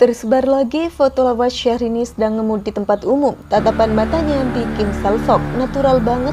Tersebar lagi foto lawas Syahrini sedang ngemut di tempat umum. Tatapan matanya bikin salsok, natural banget.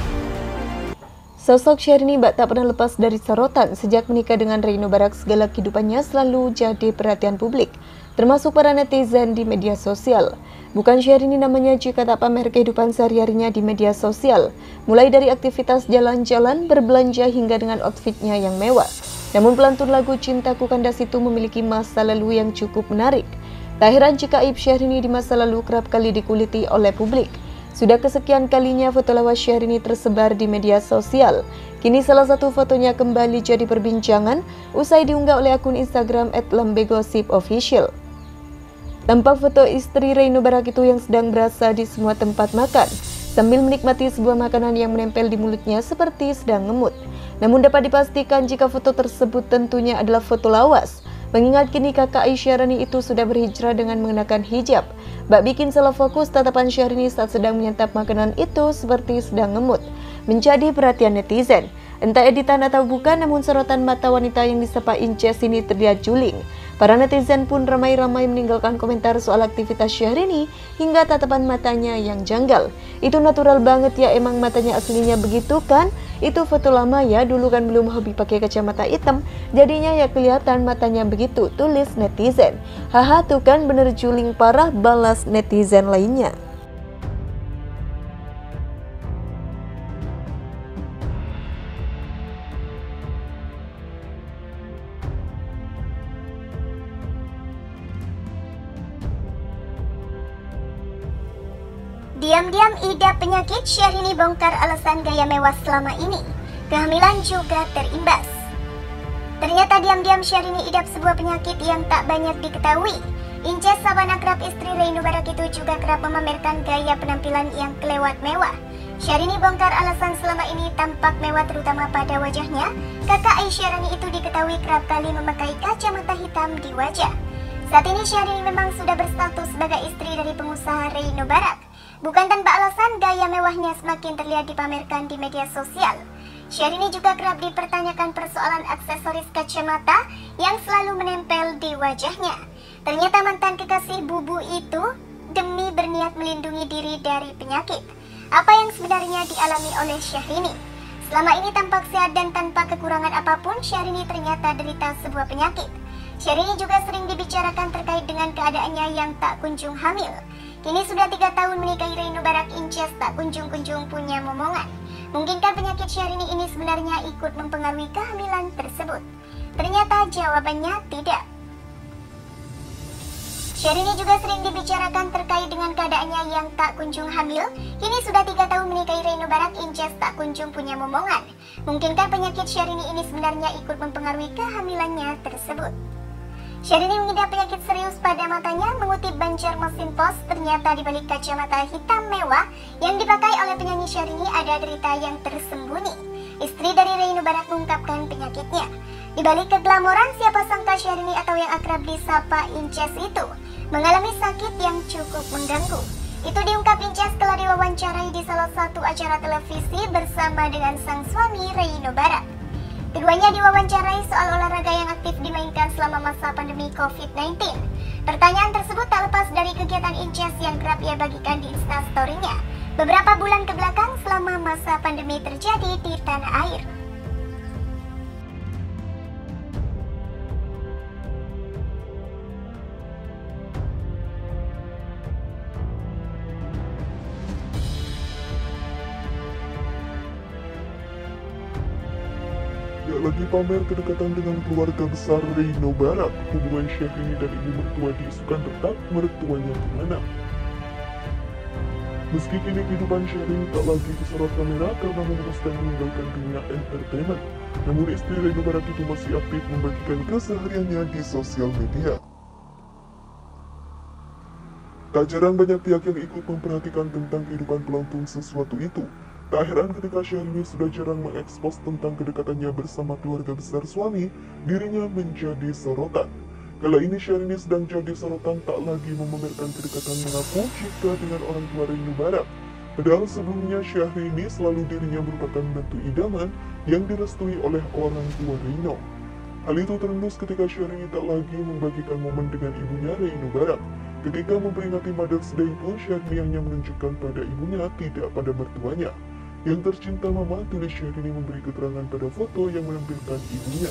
Sosok Syahrini tak pernah lepas dari sorotan. Sejak menikah dengan Reino Barak, segala kehidupannya selalu jadi perhatian publik, termasuk para netizen di media sosial. Bukan Syahrini namanya jika tak pamer kehidupan sehari-harinya di media sosial, mulai dari aktivitas jalan-jalan, berbelanja hingga dengan outfitnya yang mewah. Namun pelantun lagu Cintaku Kandas itu memiliki masa lalu yang cukup menarik. Tak heran jika aib Syahrini di masa lalu kerap kali dikuliti oleh publik. Sudah kesekian kalinya foto lawas Syahrini tersebar di media sosial. Kini salah satu fotonya kembali jadi perbincangan usai diunggah oleh akun Instagram @lambegosipofficial. Tampak foto istri Reino Barak itu yang sedang berasa di semua tempat makan sambil menikmati sebuah makanan yang menempel di mulutnya seperti sedang ngemut. Namun dapat dipastikan jika foto tersebut tentunya adalah foto lawas, mengingat kini kakak Syahrini itu sudah berhijrah dengan mengenakan hijab. Bak bikin salah fokus tatapan Syahrini saat sedang menyantap makanan itu seperti sedang ngemut, menjadi perhatian netizen. Entah editan atau bukan, namun sorotan mata wanita yang disapa Inces ini terlihat juling. Para netizen pun ramai-ramai meninggalkan komentar soal aktivitas Syahrini hingga tatapan matanya yang janggal. Itu natural banget ya, emang matanya aslinya begitu kan? Itu foto lama ya, dulu kan belum hobi pakai kacamata hitam, jadinya ya kelihatan matanya begitu, tulis netizen. Haha, tuh kan bener juling parah, balas netizen lainnya. Diam-diam Ida penyakit, Syahrini bongkar alasan gaya mewah selama ini. Kehamilan juga terimbas. Ternyata diam-diam Syahrini idap sebuah penyakit yang tak banyak diketahui. Inces saban akrab istri Reino Barak itu juga kerap memamerkan gaya penampilan yang kelewat mewah. Syahrini bongkar alasan selama ini tampak mewah terutama pada wajahnya. Kakak Syahrini itu diketahui kerap kali memakai kacamata hitam di wajah. Saat ini Syahrini memang sudah berstatus sebagai istri dari pengusaha Reino Barak. Bukan tanpa alasan, gaya mewahnya semakin terlihat dipamerkan di media sosial. Syahrini juga kerap dipertanyakan persoalan aksesoris kacamata yang selalu menempel di wajahnya. Ternyata mantan kekasih Bubu itu demi berniat melindungi diri dari penyakit. Apa yang sebenarnya dialami oleh Syahrini? Selama ini tampak sehat dan tanpa kekurangan apapun, Syahrini ternyata derita sebuah penyakit. Syahrini juga sering dibicarakan terkait dengan keadaannya yang tak kunjung hamil. Kini sudah 3 tahun menikahi Reino Barak, Inces tak kunjung-kunjung punya momongan. Mungkinkah penyakit Syahrini ini sebenarnya ikut mempengaruhi kehamilan tersebut? Ternyata jawabannya tidak. Syahrini juga sering dibicarakan terkait dengan keadaannya yang tak kunjung hamil. Kini sudah 3 tahun menikahi Reino Barak, Inces tak kunjung punya momongan. Mungkinkah penyakit Syahrini ini sebenarnya ikut mempengaruhi kehamilannya tersebut? Syahrini mengidap penyakit serius pada matanya. Mengutip Banjarmasin Pos, ternyata dibalik kacamata hitam mewah yang dipakai oleh penyanyi Syahrini ada derita yang tersembunyi. Istri dari Reino Barak mengungkapkan penyakitnya. Dibalik keglamoran, siapa sangka Syahrini atau yang akrab disapa Inces itu mengalami sakit yang cukup mengganggu. Itu diungkap Inces kala diwawancarai di salah satu acara televisi bersama dengan sang suami Reino Barak. Keduanya diwawancarai soal olahraga yang aktif dimainkan selama masa pandemi COVID-19. Pertanyaan tersebut tak lepas dari kegiatan Inces yang kerap ia bagikan di instastory-nya beberapa bulan kebelakang selama masa pandemi terjadi di tanah air. tidak lagi pamer kedekatan dengan keluarga besar Reino Barak. Hubungan Syahrini dan ibu mertua diisukan tetap mertuanya kemana. Meski kini kehidupan Syahrini tak lagi disorot kamera karena memutuskan meninggalkan dunia entertainment, namun istri Reino Barak itu masih aktif membagikan kesehariannya di sosial media. Tak jarang banyak pihak yang ikut memperhatikan tentang kehidupan pelancong sesuatu itu. Tak heran ketika Syahrini sudah jarang mengekspos tentang kedekatannya bersama keluarga besar suami, dirinya menjadi sorotan. Kala ini Syahrini sedang jadi sorotan tak lagi memamerkan kedekatan mengaku cinta dengan orang tua Reino Barak. Padahal sebelumnya Syahrini selalu dirinya merupakan menantu idaman yang direstui oleh orang tua Reino. Hal itu terendus ketika Syahrini tak lagi membagikan momen dengan ibunya Reino Barak. Ketika memperingati Mother's Day pun, Syahrini hanya menunjukkan pada ibunya, tidak pada mertuanya. Yang tercinta mama, tulis Syahrini memberi keterangan pada foto yang menampilkan ibunya.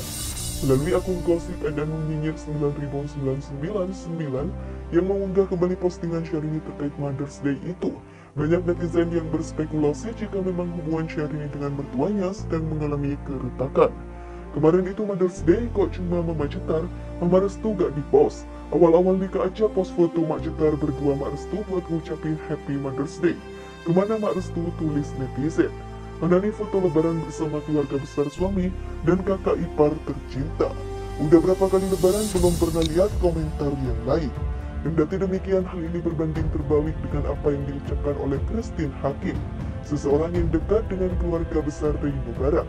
Melalui akun gosip dan menyinyir 9999 yang mengunggah kembali postingan Syahrini terkait Mother's Day itu, banyak netizen yang berspekulasi jika memang hubungan Syahrini dengan mertuanya sedang mengalami keretakan. Kemarin itu Mother's Day kok cuma Mama Cetar, Mama Restu gak di-post. Awal-awal Nika aja post foto Mak Cetar berdua Mak Restu buat ngucapin Happy Mother's Day. Kemana Mak Restu, tulis netizen. Mengenai foto lebaran bersama keluarga besar suami dan kakak ipar tercinta. Udah berapa kali lebaran belum pernah lihat komentar yang lain. Kendati demikian, hal ini berbanding terbalik dengan apa yang diucapkan oleh Christine Hakim, seseorang yang dekat dengan keluarga besar Reino Barak.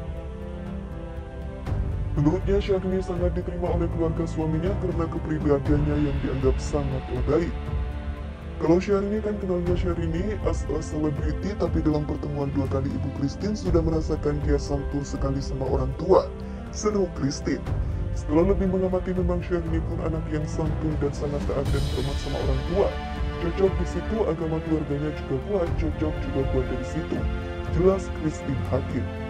Menurutnya, Syahrini sangat diterima oleh keluarga suaminya karena kepribadiannya yang dianggap sangatlah baik. Kalau Syahrini kan kenalnya Syahrini as a celebrity, tapi dalam pertemuan dua kali Ibu Christine sudah merasakan dia santun sekali sama orang tua, seru Christine. Setelah lebih mengamati, memang Syahrini pun anak yang santun dan sangat taat dan hormat sama orang tua. Cocok di situ, agama keluarganya juga kuat, cocok juga buat dari situ. Jelas Christine Hakim.